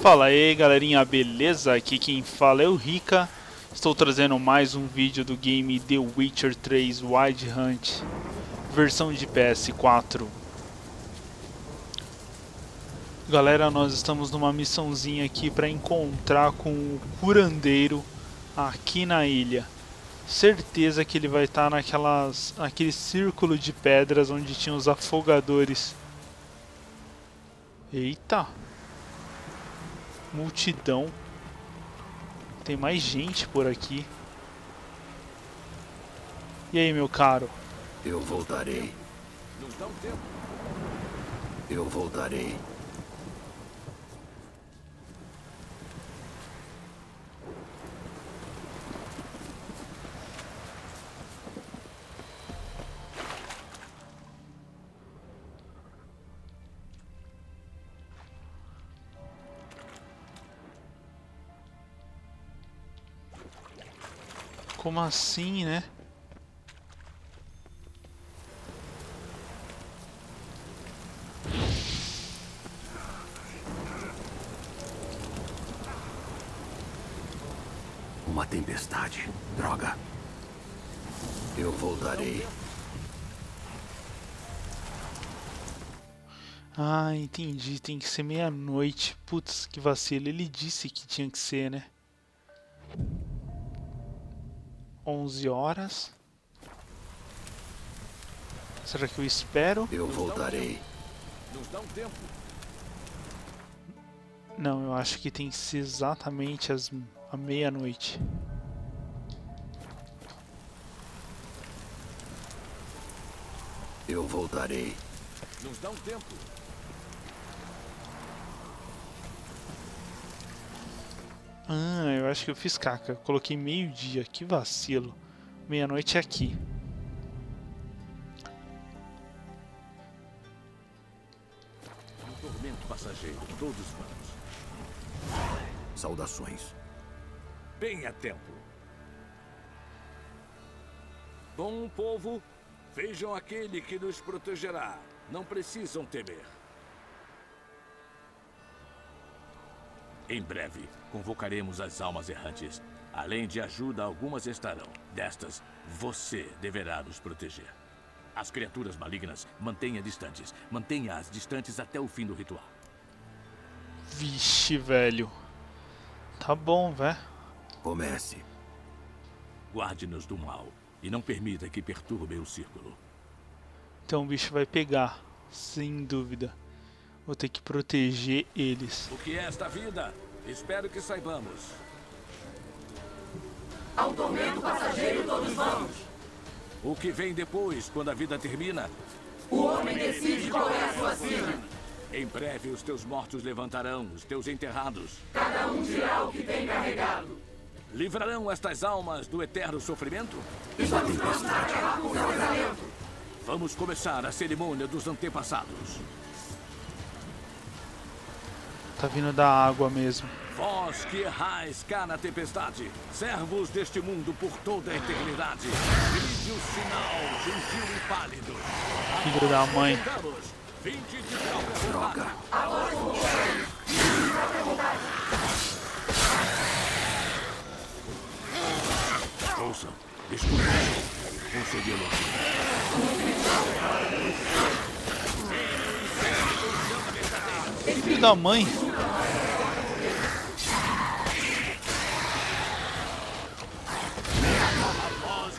Fala aí galerinha, beleza? Aqui quem fala é o Rica. Estou trazendo mais um vídeo do game The Witcher 3 Wild Hunt, versão de PS4. Galera, nós estamos numa missãozinha aqui para encontrar com o curandeiro aqui na ilha. Certeza que ele vai estar naquele círculo de pedras onde tinha os afogadores. Eita! Multidão. Tem mais gente por aqui. E aí, meu caro? Eu voltarei. Não dá um tempo. Eu voltarei. Como assim, né? Uma tempestade. Droga. Eu voltarei. Ah, entendi. Tem que ser meia-noite. Putz, que vacilo. Ele disse que tinha que ser, né? 11 horas. Será que eu espero? Eu voltarei. Nos dá um tempo. Não, eu acho que tem que ser exatamente à meia-noite. Eu voltarei. Nos dá um tempo. Ah, eu acho que eu fiz caca. Coloquei meio-dia. Que vacilo. Meia-noite é aqui. Um tormento passageiro. Todos humanos. Saudações. Bem a tempo. Bom povo, vejam aquele que nos protegerá. Não precisam temer. Em breve, convocaremos as almas errantes. Além de ajuda, algumas estarão. Destas, você deverá nos proteger. As criaturas malignas, mantenha-as distantes até o fim do ritual. Vixe, velho. Tá bom, velho. Comece. Guarde-nos do mal e não permita que perturbe o círculo. Então o bicho vai pegar, sem dúvida. Vou ter que proteger eles. O que é esta vida? Espero que saibamos. Ao tormento passageiro todos vamos. O que vem depois, quando a vida termina? O homem decide qual é a sua sina. Em breve os teus mortos levantarão, os teus enterrados. Cada um dirá o que tem carregado. Livrarão estas almas do eterno sofrimento? Estamos prontos a acabar com o casamento. Vamos começar a cerimônia dos antepassados. Tá vindo da água mesmo. Vós que errais cá na tempestade, servos deste mundo por toda a eternidade, vinde o sinal, gentil e pálido. Filho da mãe. Droga. Ouçam, escutem. Concedê-lo. Filho da mãe.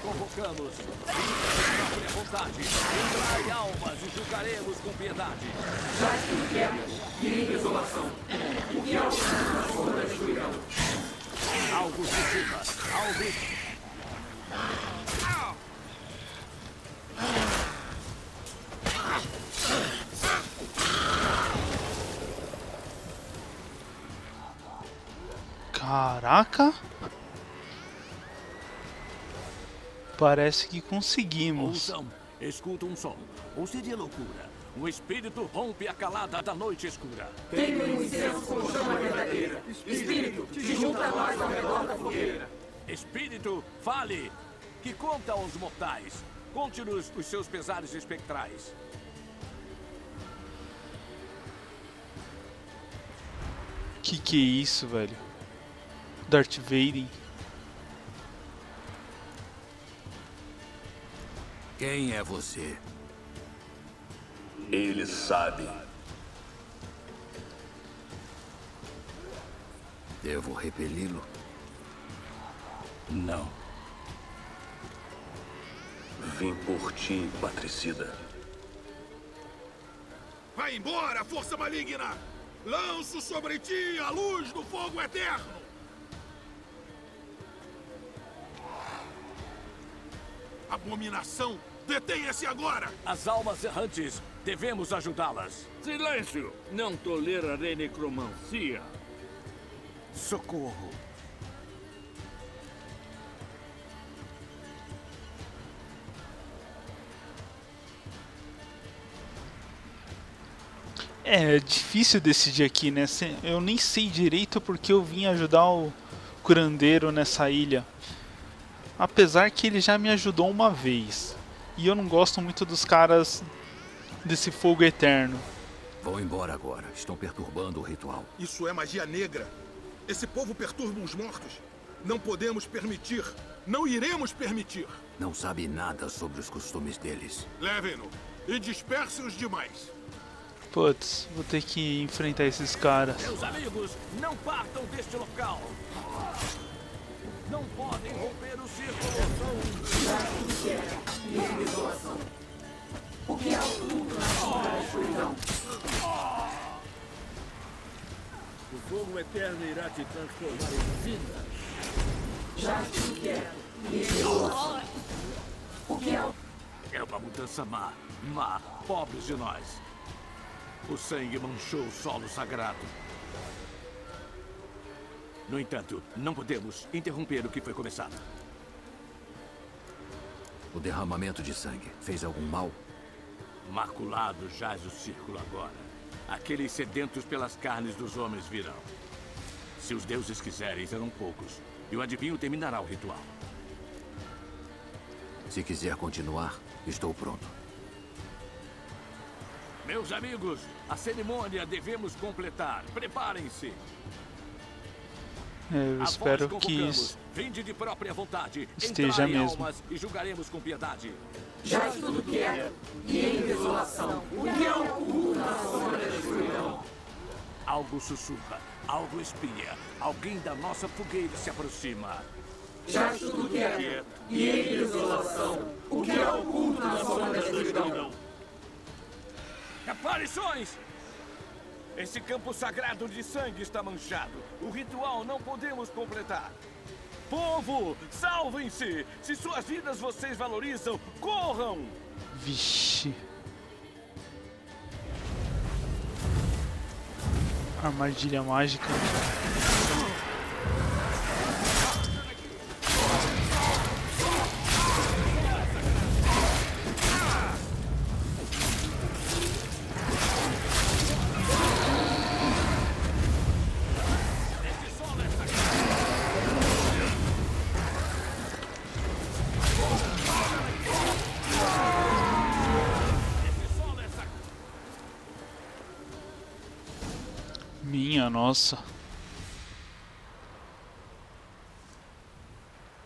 Convocamos, à vontade, entrai almas e julgaremos com piedade. Já estão quietos e em desolação, o que alguns nas sombras julgarão. Algo se chupa, Caraca! Parece que conseguimos. Ouçam, escuta um som. Ou seria loucura. O espírito rompe a calada da noite escura. Tenho um incenso com chama verdadeira. Espírito, te junta a nós ao redor da fogueira. Espírito, fale, que conta aos mortais. Conte-nos os seus pesares espectrais. Que é isso, velho? Darth Vader. Quem é você? Ele sabe. Devo repeli-lo? Não. Vim por ti, Patricida. Vai embora, força maligna! Lanço sobre ti a luz do fogo eterno! Abominação! Detenha-se agora! As almas errantes, devemos ajudá-las. Silêncio! Não tolerarei necromancia. Socorro! É difícil decidir aqui, né? Eu nem sei direito porque eu vim ajudar o curandeiro nessa ilha. Apesar que ele já me ajudou uma vez. E eu não gosto muito dos caras desse fogo eterno. Vão embora agora. Estão perturbando o ritual. Isso é magia negra. Esse povo perturba os mortos. Não podemos permitir. Não iremos permitir. Não sabe nada sobre os costumes deles. Levem-no e dispersem os demais. Putz, vou ter que enfrentar esses caras. Meus amigos, não partam deste local. Não podem romper o círculo. O que é o mundo na escuridão? O fogo eterno irá te transformar em cinza. Já estou quieto. O que é o... É uma mudança má. Má. Pobres de nós. O sangue manchou o solo sagrado. No entanto, não podemos interromper o que foi começado. O derramamento de sangue fez algum mal? Maculado jaz o círculo agora. Aqueles sedentos pelas carnes dos homens virão. Se os deuses quiserem, serão poucos. E o adivinho terminará o ritual. Se quiser continuar, estou pronto. Meus amigos, a cerimônia devemos completar. Preparem-se. Eu espero que isso esteja mesmo. E julgaremos com piedade. Já tudo quieto e em desolação. O que é o na sombra da escuridão? Algo sussurra, algo espinha. Alguém da nossa fogueira se aproxima. Já tudo quieto e em desolação. O que é o na sombra da escuridão? Aparições! Esse campo sagrado de sangue está manchado. O ritual não podemos completar. Povo, salvem-se! Se suas vidas vocês valorizam, corram! Vixe. Armadilha mágica. Nossa.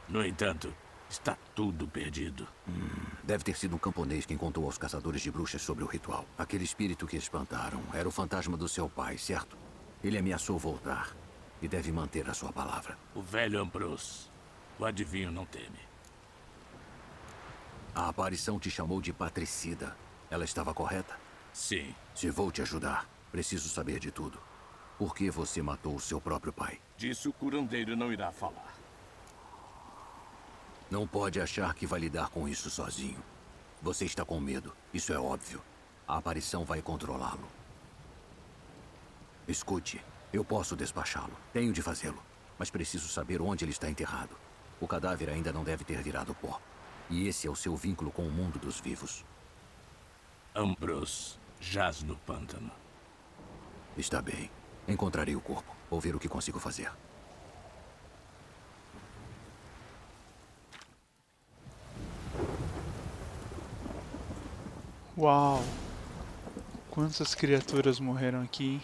No entanto, está tudo perdido. Deve ter sido um camponês quem contou aos caçadores de bruxas sobre o ritual. Aquele espírito que espantaram era o fantasma do seu pai, certo? Ele ameaçou voltar e deve manter a sua palavra. O velho Ambrose. O adivinho não teme. A aparição te chamou de Patricida. Ela estava correta? Sim. Se vou te ajudar, preciso saber de tudo. Por que você matou o seu próprio pai? Disso o curandeiro não irá falar. Não pode achar que vai lidar com isso sozinho. Você está com medo, isso é óbvio. A aparição vai controlá-lo. Escute, eu posso despachá-lo. Tenho de fazê-lo. Mas preciso saber onde ele está enterrado. O cadáver ainda não deve ter virado pó. E esse é o seu vínculo com o mundo dos vivos. Ambrose jaz no pântano. Está bem. Encontrarei o corpo. Vou ver o que consigo fazer. Uau! Quantas criaturas morreram aqui, hein?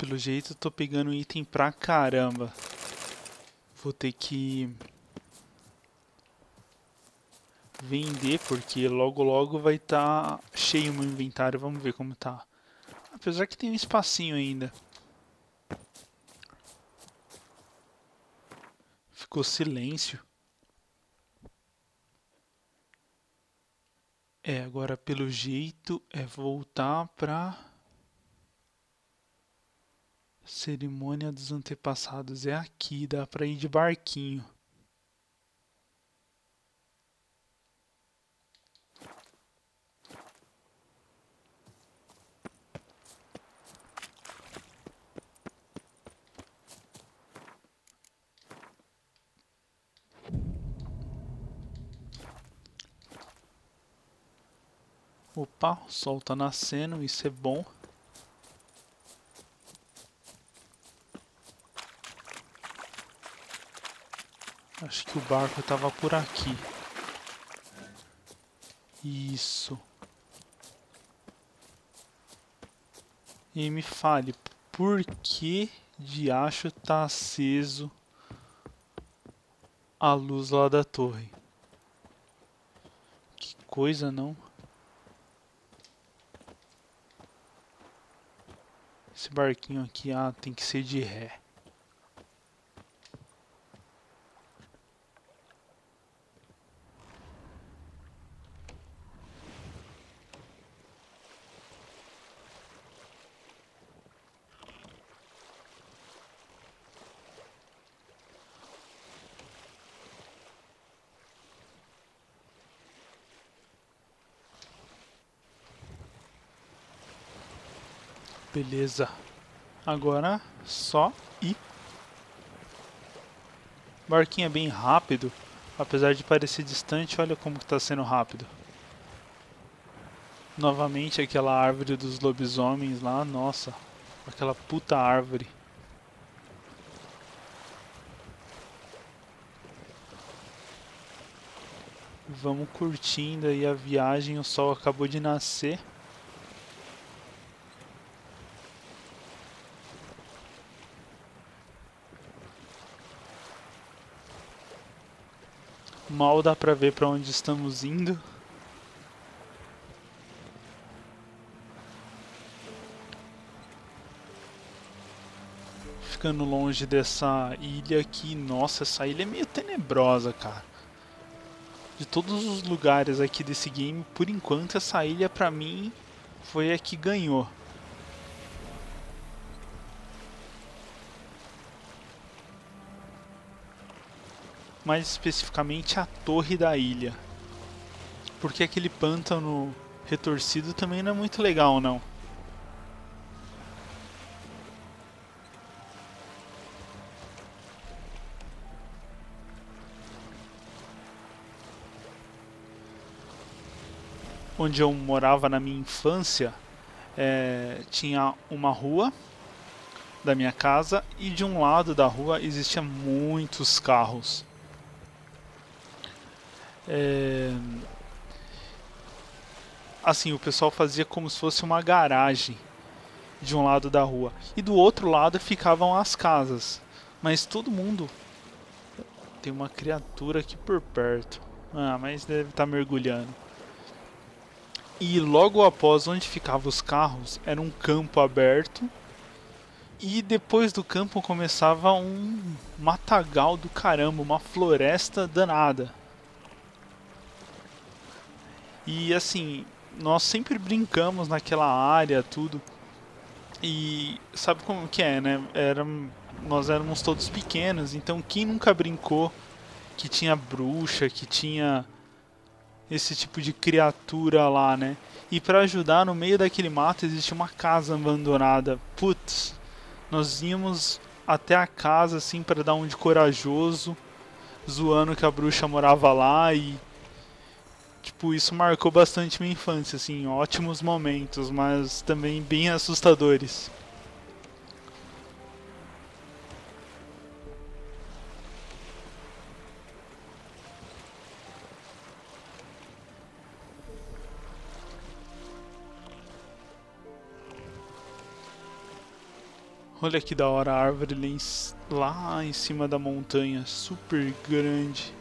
Pelo jeito eu tô pegando item pra caramba. Vou ter que vender, porque logo logo vai estar cheio o meu inventário. Vamos ver como tá. Apesar que tem um espacinho ainda. Ficou silêncio. É, agora pelo jeito é voltar pra cerimônia dos antepassados. É aqui, dá pra ir de barquinho. Opa, o sol tá nascendo, isso é bom. Acho que o barco tava por aqui. Isso. E me fale, por que diacho tá aceso a luz lá da torre? Que coisa, não? Esse barquinho aqui, ah, tem que ser de ré. Beleza, agora só ir. Barquinho é bem rápido, apesar de parecer distante, olha como que tá sendo rápido. Novamente aquela árvore dos lobisomens lá, nossa, aquela puta árvore. Vamos curtindo aí a viagem, o sol acabou de nascer. Mal dá pra ver pra onde estamos indo. Ficando longe dessa ilha aqui. Nossa, essa ilha é meio tenebrosa, cara. De todos os lugares aqui desse game, por enquanto essa ilha pra mim foi a que ganhou. Mais especificamente a torre da ilha. Porque aquele pântano retorcido também não é muito legal, não. Onde eu morava na minha infância, tinha uma rua da minha casa e de um lado da rua existiam muitos carros. Assim, o pessoal fazia como se fosse uma garagem de um lado da rua e do outro lado ficavam as casas, mas todo mundo tem uma criatura aqui por perto, ah, mas deve estar mergulhando. E logo após onde ficavam os carros era um campo aberto e depois do campo começava um matagal do caramba, uma floresta danada. E assim, nós sempre brincamos naquela área, tudo. E sabe como que é, né? Nós éramos todos pequenos, então quem nunca brincou que tinha bruxa, que tinha esse tipo de criatura lá, né? E pra ajudar, no meio daquele mato existe uma casa abandonada. Putz, nós íamos até a casa, assim, pra dar um de corajoso, zoando que a bruxa morava lá e... Tipo, isso marcou bastante minha infância, assim, ótimos momentos, mas também bem assustadores. Olha que da hora a árvore lá em cima da montanha, super grande.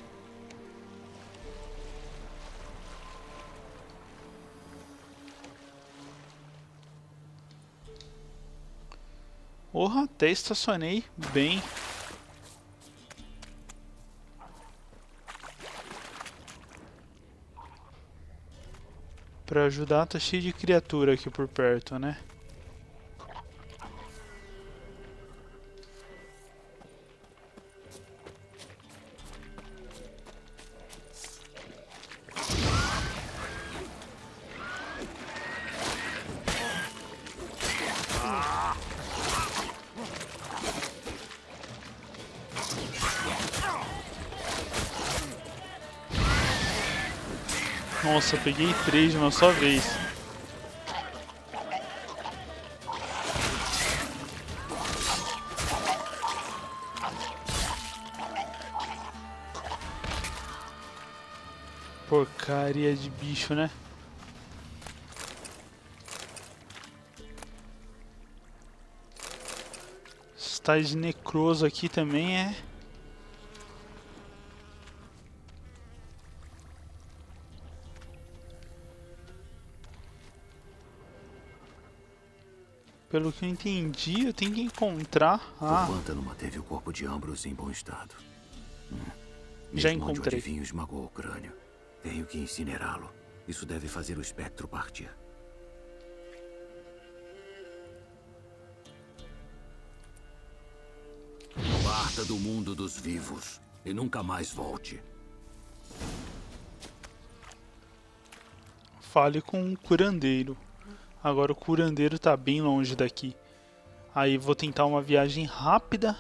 Porra, até estacionei bem. Pra ajudar, tá cheio de criatura aqui por perto, né? Nossa, peguei 3 de uma só vez. Porcaria de bicho, né? Esse tal de necroso aqui também é... Pelo que eu entendi, eu tenho que encontrar a... O pântano manteve o corpo de Ambrose em bom estado. Já encontrei. O adivinho esmagou o crânio. Tenho que incinerá-lo. Isso deve fazer o espectro partir. Parta do mundo dos vivos e nunca mais volte. Fale com um curandeiro. Agora o curandeiro tá bem longe daqui. Aí vou tentar uma viagem rápida.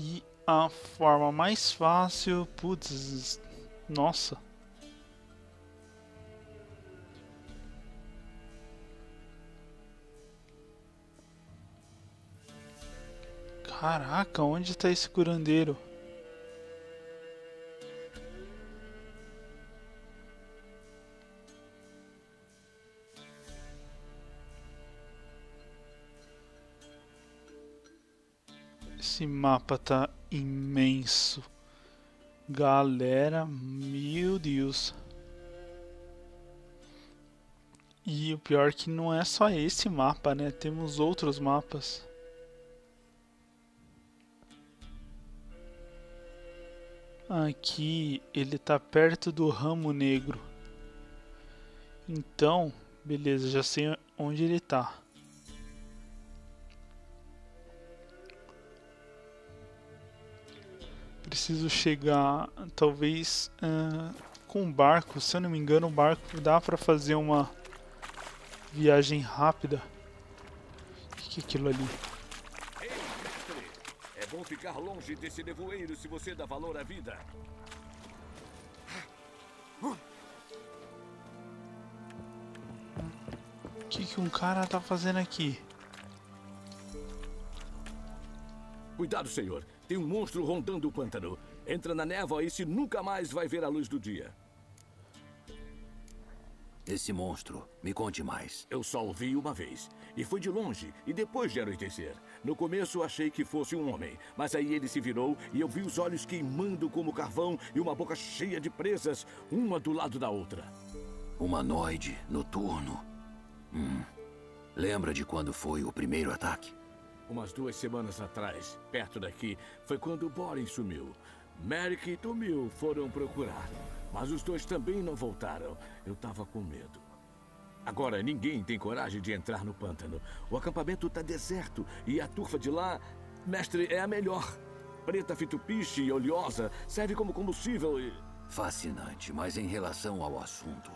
E a forma mais fácil... Putz... Nossa. Caraca, onde tá esse curandeiro? Esse mapa tá imenso, galera, meu Deus. E o pior é que não é só esse mapa, né? Temos outros mapas. Aqui ele tá perto do Ramo Negro. Então, beleza, já sei onde ele tá. Preciso chegar, talvez, com um barco. Se eu não me engano, o barco dá pra fazer uma viagem rápida. O que é aquilo ali? Ei, mestre! É bom ficar longe desse nevoeiro se você dá valor à vida. O que um cara tá fazendo aqui? Cuidado, senhor! Tem um monstro rondando o pântano. Entra na névoa e se nunca mais vai ver a luz do dia. Esse monstro, me conte mais. Eu só o vi uma vez. E foi de longe e depois de anoitecer. No começo achei que fosse um homem, mas aí ele se virou e eu vi os olhos queimando como carvão e uma boca cheia de presas, uma do lado da outra. Humanoide, noturno. Lembra de quando foi o primeiro ataque? Umas 2 semanas atrás, perto daqui, foi quando Boren sumiu. Merrick e Tomil foram procurar, mas os dois também não voltaram. Eu tava com medo. Agora ninguém tem coragem de entrar no pântano. O acampamento tá deserto e a turfa de lá, mestre, é a melhor. Preta, fitupiche e oleosa, serve como combustível e... Fascinante, mas em relação ao assunto...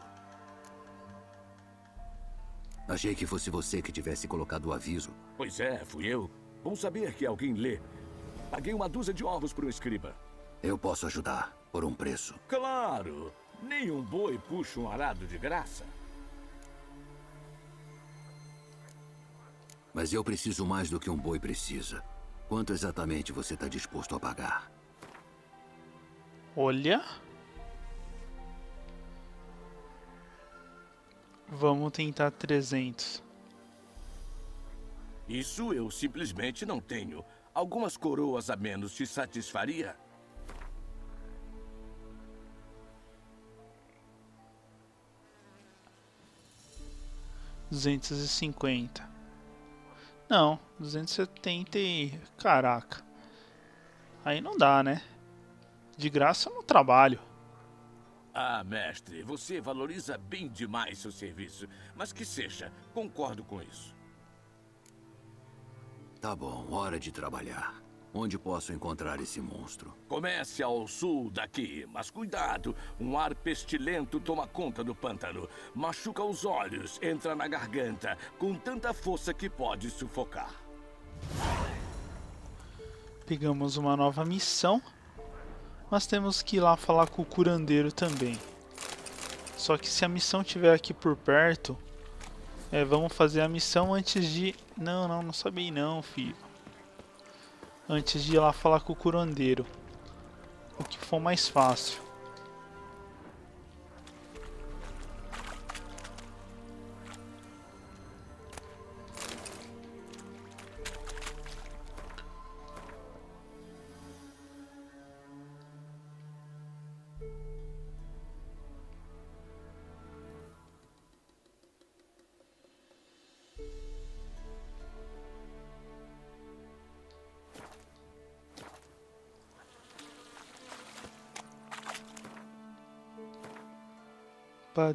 Achei que fosse você que tivesse colocado o aviso. Pois é, fui eu. Bom saber que alguém lê. Paguei uma dúzia de ovos para um escriba. Eu posso ajudar, por um preço. Claro! Nenhum boi puxa um arado de graça. Mas eu preciso mais do que um boi precisa. Quanto exatamente você está disposto a pagar? Olha... Vamos tentar 300. Isso eu simplesmente não tenho. Algumas coroas a menos te satisfaria? R$250. Não, 270 e... Caraca. Aí não dá, né? De graça eu não trabalho. Ah, mestre, você valoriza bem demais seu serviço. Mas que seja, concordo com isso. Tá bom, hora de trabalhar. Onde posso encontrar esse monstro? Comece ao sul daqui, mas cuidado. Um ar pestilento toma conta do pântano. Machuca os olhos, entra na garganta, com tanta força que pode sufocar. Pegamos uma nova missão, mas temos que ir lá falar com o curandeiro também. Só que se a missão estiver aqui por perto... É, vamos fazer a missão antes de... Não sabia não, filho. Antes de ir lá falar com o curandeiro. O que for mais fácil.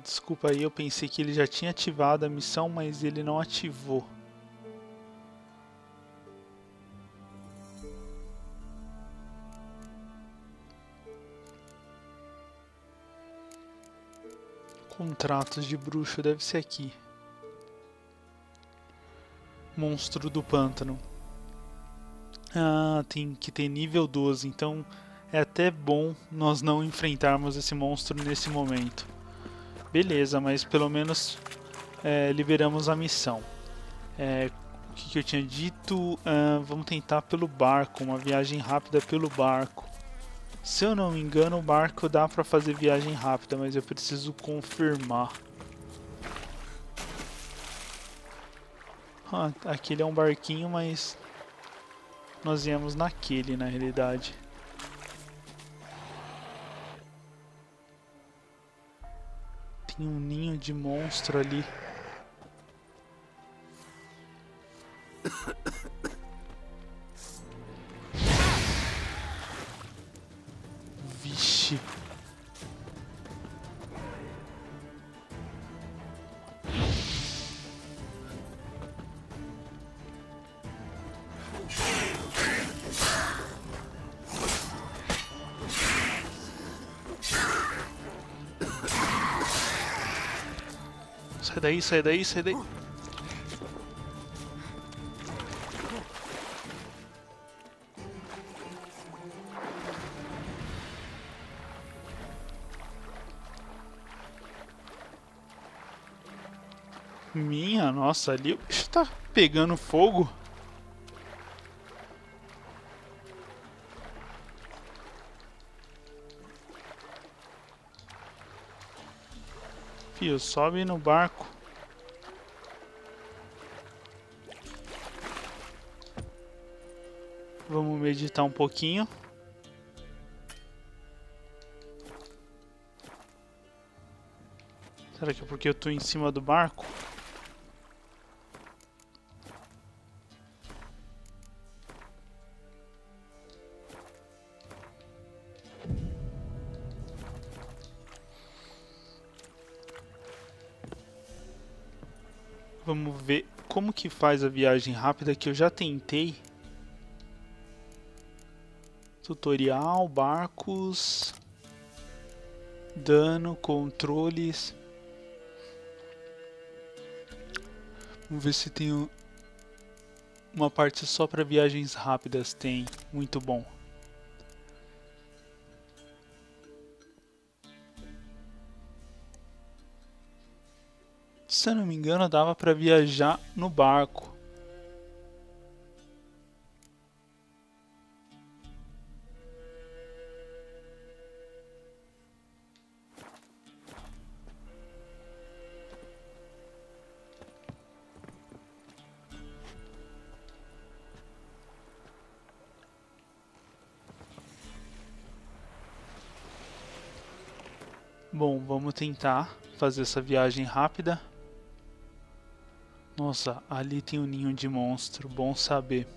Desculpa aí, eu pensei que ele já tinha ativado a missão, mas ele não ativou. Contratos de bruxo, deve ser aqui. Monstro do pântano. Ah, tem que ter nível 12, então é até bom nós não enfrentarmos esse monstro nesse momento. Beleza, mas pelo menos liberamos a missão. O que eu tinha dito? Vamos tentar pelo barco, uma viagem rápida pelo barco. Se eu não me engano, o barco dá pra fazer viagem rápida, mas eu preciso confirmar. Ah, aquele é um barquinho, mas nós viemos naquele, na realidade. Tem um ninho de monstro ali. Vixe. Sai daí. Minha nossa, ali o bicho tá pegando fogo. Fio, sobe no barco. Vamos meditar um pouquinho. Será que é porque eu tô em cima do barco? Vamos ver como que faz a viagem rápida, que eu já tentei. Tutorial, barcos, dano, controles. Vamos ver se tem uma parte só para viagens rápidas. Tem, muito bom. Se eu não me engano, dava para viajar no barco. Bom, vamos tentar fazer essa viagem rápida. Nossa, ali tem um ninho de monstro, bom saber.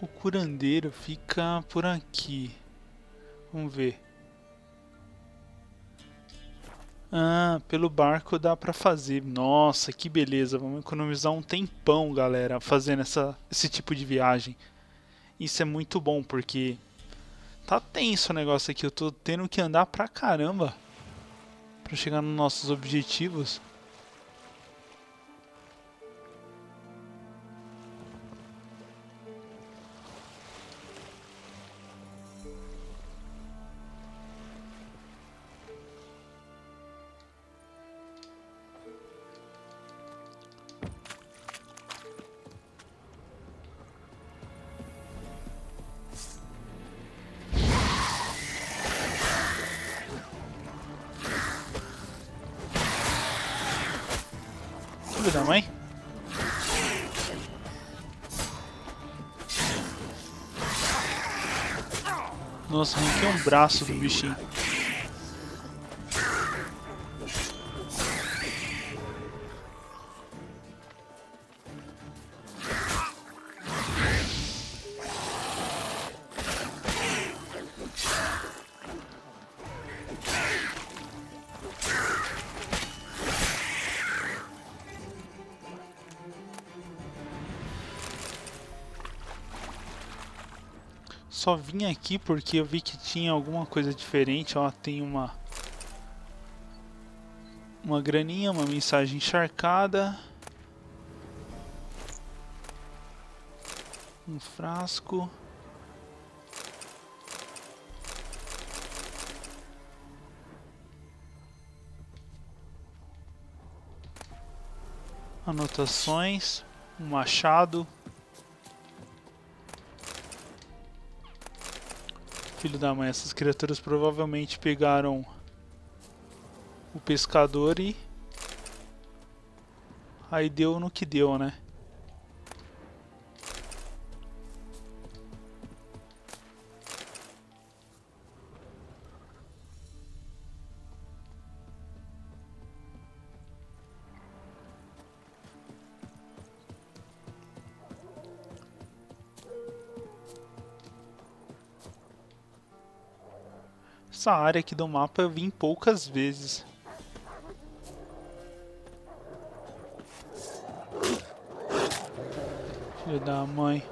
O curandeiro fica por aqui. Vamos ver. Ah, pelo barco dá pra fazer. Nossa, que beleza. Vamos economizar um tempão, galera, fazendo esse tipo de viagem. Isso é muito bom, porque tá tenso o negócio aqui. Eu tô tendo que andar pra caramba pra chegar nos nossos objetivos. Da mãe. Nossa, arranquei um braço do bichinho. Só vim aqui porque eu vi que tinha alguma coisa diferente. Ó, tem uma graninha, uma mensagem encharcada, um frasco. Anotações, um machado. Filho da mãe, essas criaturas provavelmente pegaram o pescador e aí deu no que deu, né? Essa área aqui do mapa eu vim poucas vezes. Filho da mãe.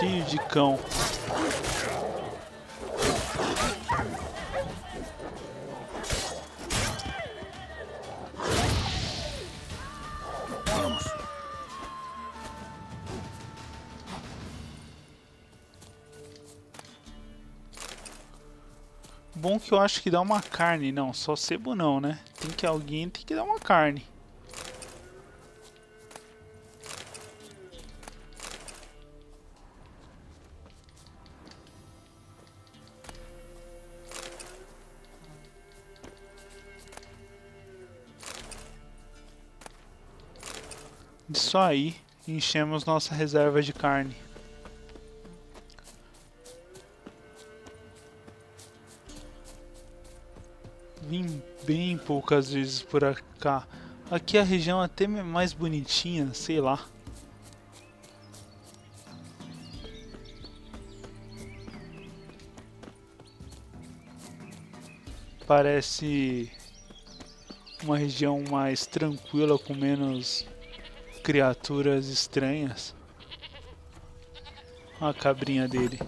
Cheio de cão. Bom que eu acho que dá uma carne, não, só sebo não, né? Alguém tem que dar uma carne. Isso aí, enchemos nossa reserva de carne. Vim bem poucas vezes por cá. Aqui a região é até mais bonitinha, sei lá. Parece uma região mais tranquila, com menos criaturas estranhas. A cabrinha dele.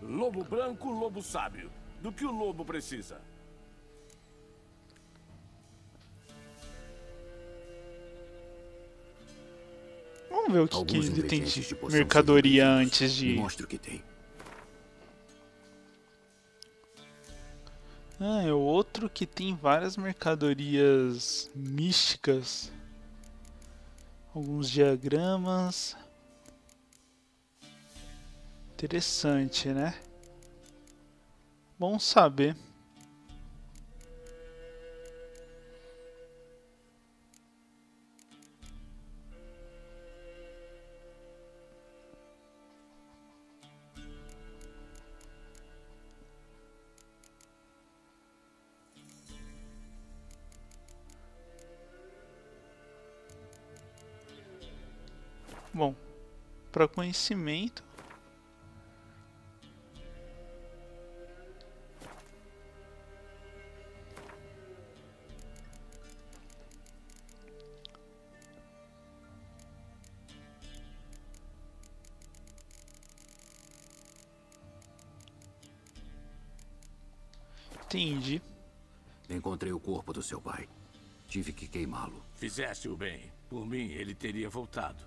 Lobo branco, lobo sábio. Do que o lobo precisa? Vamos ver o que ele tem de mercadoria antes de... Mostra o que tem. Ah, é outro que tem várias mercadorias místicas. Alguns diagramas. Interessante, né? Bom saber. Bom, para conhecimento... Entendi. Encontrei o corpo do seu pai. Tive que queimá-lo. Fizesse o bem. Por mim, ele teria voltado.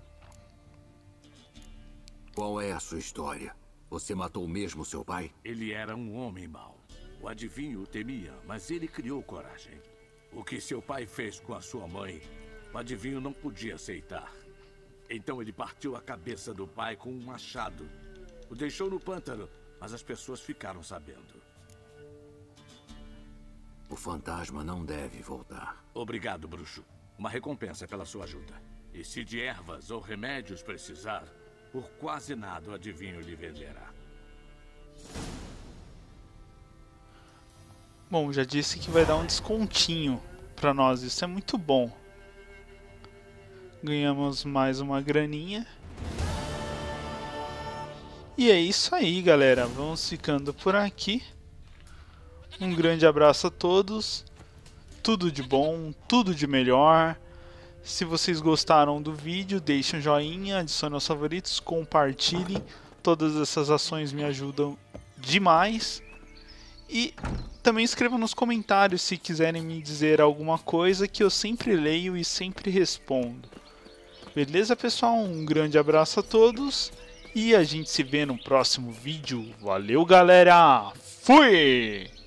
Qual é a sua história? Você matou mesmo seu pai? Ele era um homem mau. O adivinho o temia, mas ele criou coragem. O que seu pai fez com a sua mãe, o adivinho não podia aceitar. Então ele partiu a cabeça do pai com um machado. O deixou no pântano, mas as pessoas ficaram sabendo. O fantasma não deve voltar. Obrigado, bruxo. Uma recompensa pela sua ajuda. E se de ervas ou remédios precisar, por quase nada o adivinho lhe venderá. Bom, já disse que vai dar um descontinho pra nós. Isso é muito bom. Ganhamos mais uma graninha. E é isso aí, galera. Vamos ficando por aqui. Um grande abraço a todos, tudo de bom, tudo de melhor. Se vocês gostaram do vídeo, deixem um joinha, adicionem aos favoritos, compartilhem. Todas essas ações me ajudam demais. E também escrevam nos comentários se quiserem me dizer alguma coisa que eu sempre leio e sempre respondo. Beleza, pessoal? Um grande abraço a todos e a gente se vê no próximo vídeo. Valeu, galera! Fui!